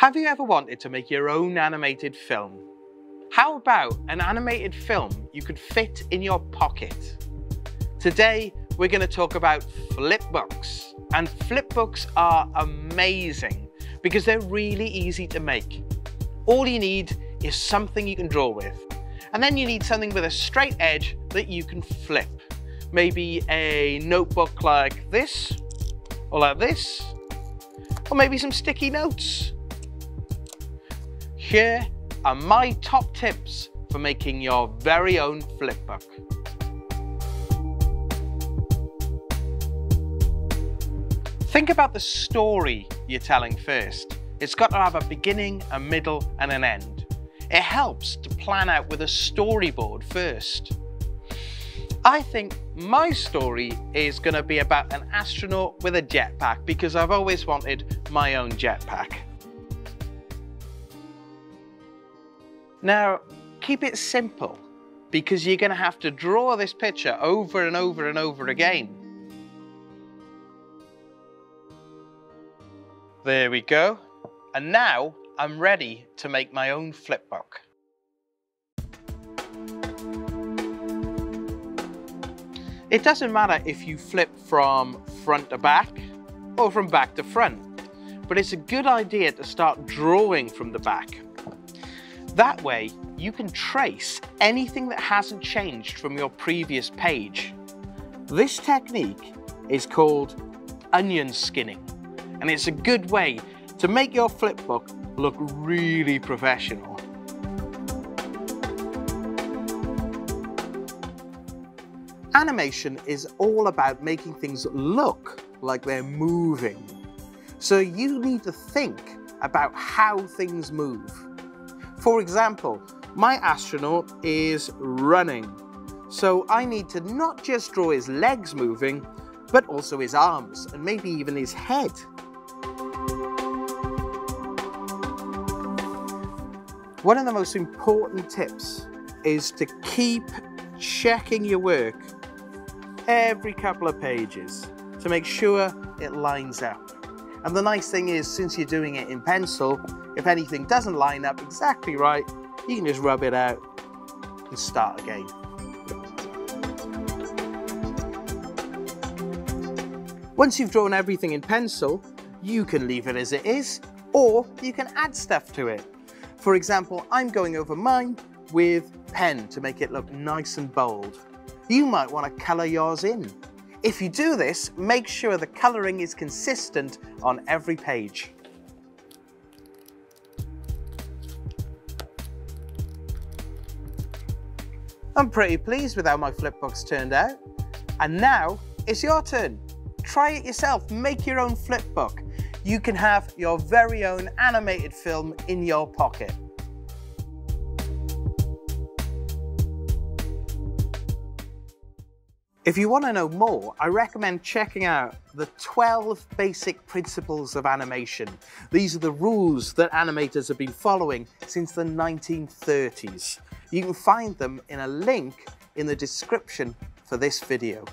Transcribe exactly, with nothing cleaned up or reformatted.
Have you ever wanted to make your own animated film? How about an animated film you could fit in your pocket? Today, we're going to talk about flipbooks. And flipbooks are amazing because they're really easy to make. All you need is something you can draw with. And then you need something with a straight edge that you can flip. Maybe a notebook like this, or like this, or maybe some sticky notes. Here are my top tips for making your very own flipbook. Think about the story you're telling first. It's got to have a beginning, a middle, and an end. It helps to plan out with a storyboard first. I think my story is going to be about an astronaut with a jetpack because I've always wanted my own jetpack. Now, keep it simple because you're going to have to draw this picture over and over and over again. There we go. And now I'm ready to make my own flipbook. It doesn't matter if you flip from front to back or from back to front, but it's a good idea to start drawing from the back. That way, you can trace anything that hasn't changed from your previous page. This technique is called onion skinning, and it's a good way to make your flipbook look really professional. Animation is all about making things look like they're moving. So you need to think about how things move. For example, my astronaut is running. So I need to not just draw his legs moving, but also his arms and maybe even his head. One of the most important tips is to keep checking your work every couple of pages to make sure it lines up. And the nice thing is, since you're doing it in pencil, if anything doesn't line up exactly right, you can just rub it out and start again. Once you've drawn everything in pencil, you can leave it as it is, or you can add stuff to it. For example, I'm going over mine with pen to make it look nice and bold. You might want to colour yours in. If you do this, make sure the colouring is consistent on every page. I'm pretty pleased with how my flipbook's turned out. And now it's your turn. Try it yourself, make your own flipbook. You can have your very own animated film in your pocket. If you want to know more, I recommend checking out the twelve basic principles of animation. These are the rules that animators have been following since the nineteen thirties. You can find them in a link in the description for this video.